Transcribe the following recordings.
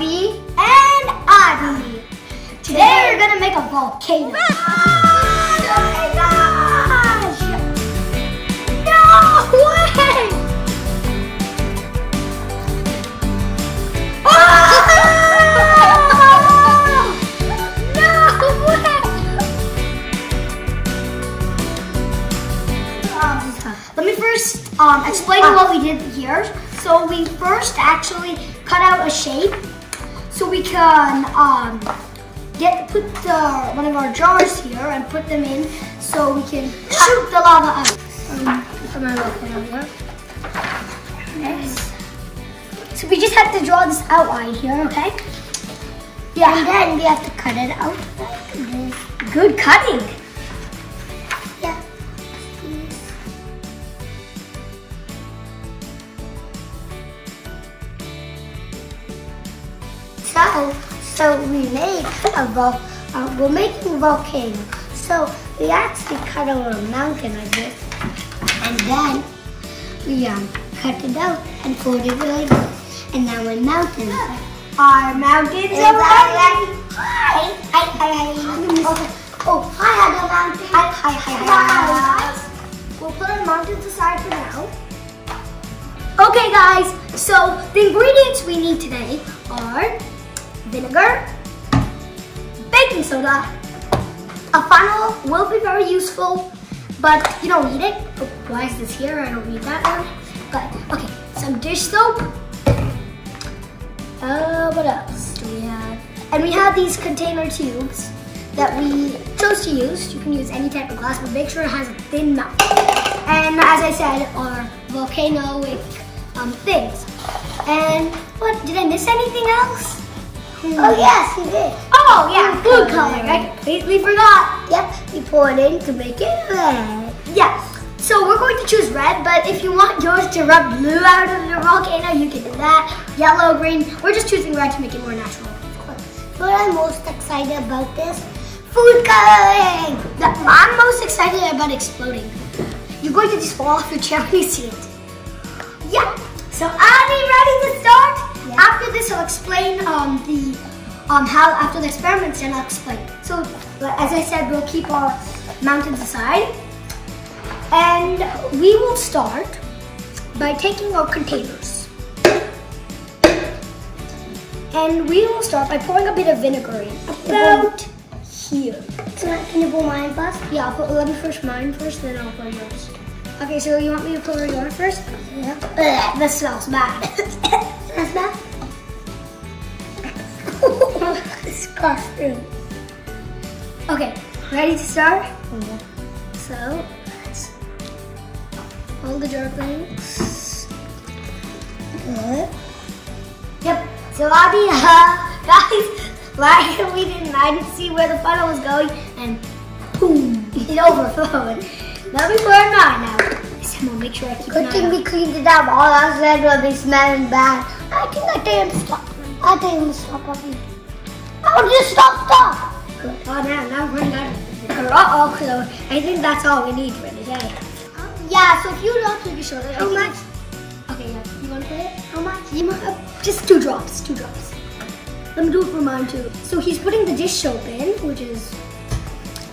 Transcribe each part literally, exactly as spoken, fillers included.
Adi and Adi. Today we're gonna make a volcano. Oh my gosh! No way! Let me first um, explain uh, what we did here. So we first actually cut out a shape so we can um, get put the, one of our jars here and put them in so we can shoot the lava out. Um, put my volcano here. Yes. So we just have to draw this outline here, okay? Yeah. And then we have to cut it out like this. Good cutting. So, so we made a vol. Uh, we're making a volcano. So we actually cut out a mountain like this, and then we um, cut it out and fold it like this. And now we're mountains. Our mountains are ready. Hi, hi, hi, hi. Oh, hi, other mountains. Hi, hi, hi, hi, hi. We'll put our mountains aside for now. Okay, guys. So the ingredients we need today are vinegar, baking soda, a funnel will be very useful, but you don't need it. Oh, why is this here? I don't need that one. But okay, some dish soap. Uh, what else do we have? And we have these container tubes that we chose to use. You can use any type of glass, but make sure it has a thin mouth. And as I said, our volcanoic um, things. And what? Did I miss anything else? Oh yes, he did. Oh yeah, blue color. I completely forgot. Yep, we pour it in to make it red. Yeah. So we're going to choose red, but if you want yours to rub blue out of your volcano, you can do that. Yellow, green. We're just choosing red to make it more natural. Of course. What I'm most excited about this food coloring. That I'm most excited about exploding. You're going to just fall off your chair when you see it. Yeah. So are we ready to start? After this, I'll explain um, the um, how after the experiments, and I'll explain. So, as I said, we'll keep our mountains aside, and we will start by taking our containers, and we will start by pouring a bit of vinegar in about here. So, can you pour mine first? Yeah, I'll put, let me first mine first, then I'll pour yours. Okay, so you want me to pour yours first? Yeah. Ugh, this smells bad. That's bad. Disgusting. Okay, ready to start? Yeah. So, let's hold the jar things. Good. Yep. So, Adi, uh, guys, like we didn't, I didn't see where the funnel was going, and boom, it overflowed. Let me pour it on now. We'll make sure I keep Good thing we cleaned it up. All our red will be smelling bad. I think I didn't stop. I didn't stop. How did you stop? Stop. Good. Oh, now, now we're not. We're all closed. I think that's all we need for today. Yeah, so if you don't take your shoulder. How much? Okay, yeah. You want to put it? How much? You want, uh, just two drops. Two drops. Let me do it for mine too. So he's putting the dish soap in, which is.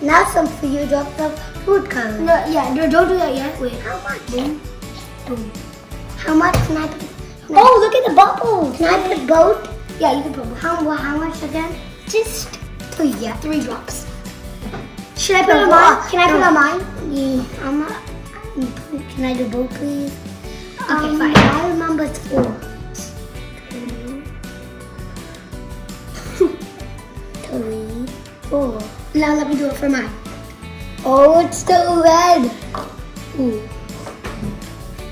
Now some for you dropped the food color. No, yeah, no, don't do that yet. Wait. How much? Boom. Boom. How much can I put? Can oh, I, look at the bubbles. Can I put both? Yeah, you can put both. How, how much again? Just three, yeah, three drops. Should I put on mine? Can I put on mine? Yeah, I'm not, can I do both, please? Okay, um, fine. I remember it's four. Two. Three. Four. Now let me do it for mine. Oh, it's still red. Ooh.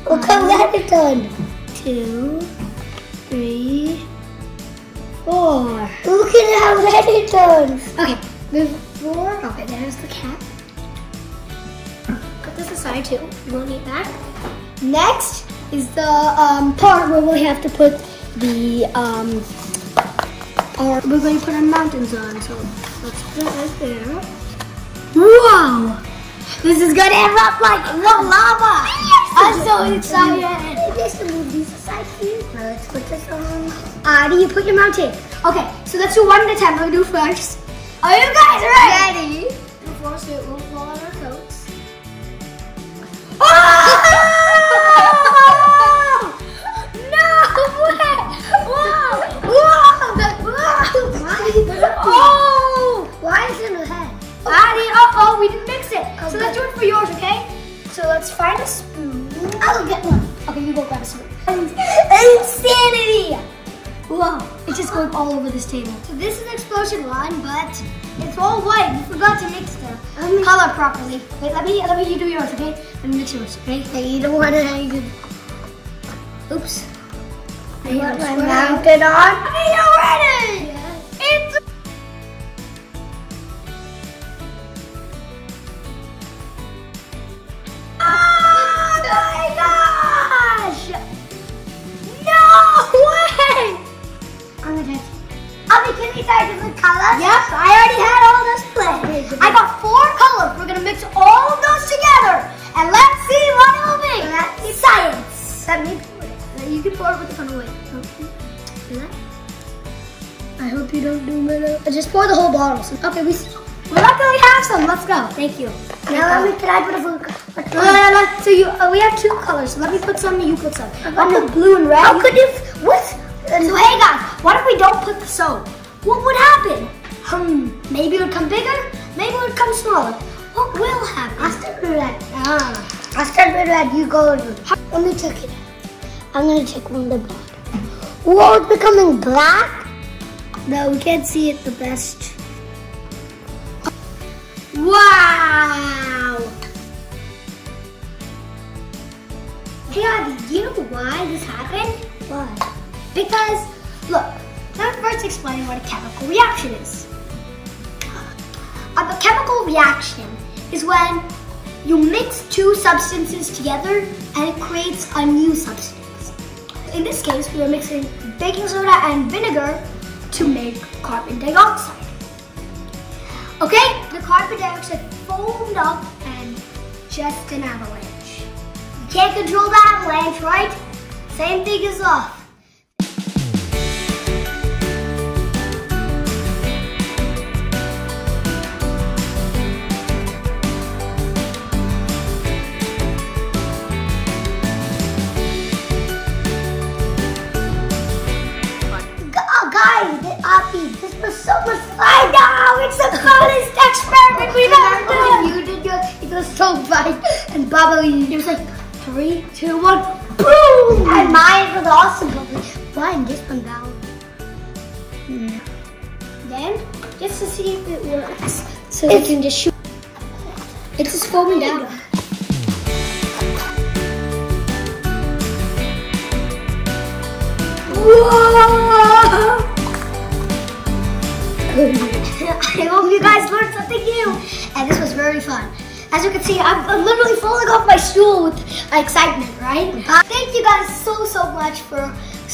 Look how red it turned. Two, three, four. Look at how red it turned. Okay, move four. Okay, there's the cat. Put this aside too. You won't need that. Next is the um, part where we have to put the um, Or we're going to put our mountains on, so let's put it right there. Wow! This is gonna erupt like lava! I'm so excited! Let's put this on. Adi, you put your mount in. Okay, so let's do one at a time. Let me do first. Are you guys ready? Ready. Before so it won't fall on our coats. Oh! No way! Whoa! Whoa! That, whoa! Why is it oh! Why is it in the head? Adi, uh-oh, we didn't mix it. Okay. So let's do it for yours, okay? So let's find a spoon. I'll get one. Okay, you go grab a spoon. Insanity! Whoa, it's just going all over this table. So this is explosion one, but it's all white. We forgot to mix the color properly. Wait, let me, let me you do yours, okay? Let me mix yours, okay? Hey, you don't want to... Oops. I got my mounted on. Are you ready? Yeah. It's... Yes, I already had all this play. I got four colors. We're gonna mix all of those together, and let's see what it will be. That's science. That means you can pour it with the fun away. Okay. I hope you don't do it. Just pour the whole bottle. Okay, we we luckily have some. Let's go. Thank you. Now let me try put a blue color. So you uh, we have two colors. So let me put some. You put some. One is blue and red. How could you? What? So hey guys, what if we don't put the soap? What would happen? Hmm, maybe it would come bigger, maybe it would come smaller. What will happen? I start with red. Ah. I start with red, you go. Let me check it out. I'm going to check one of the black. Whoa, it's becoming black? No, we can't see it the best. Wow! Hey, Adi, do you know why this happened? Why? Because, look. Let me first explain what a chemical reaction is. A chemical reaction is when you mix two substances together and it creates a new substance. In this case, we are mixing baking soda and vinegar to make carbon dioxide. Okay, the carbon dioxide foamed up and just an avalanche. You can't control the avalanche, right? Same thing is off. This was so much fun! Now it's the funnest experiment we've ever done. You did your, it was so bright and bubbly. It was like three, two, one, boom! And mine was awesome bubbly. Mine just went down. Mm. Then, just to see if it works, so we can just shoot. It's just foaming down. Whoa! I hope you guys learned something new, and this was very fun. As you can see, I'm, I'm literally falling off my stool with excitement, right? Uh, thank you guys so, so much for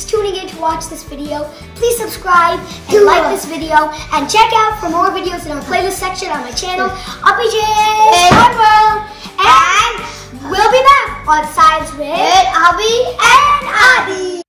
tuning in to watch this video. Please subscribe and like this video, and check out for more videos in our playlist section on my channel, Abijay's Fun World, and we'll be back on Science with Abhi and Adi.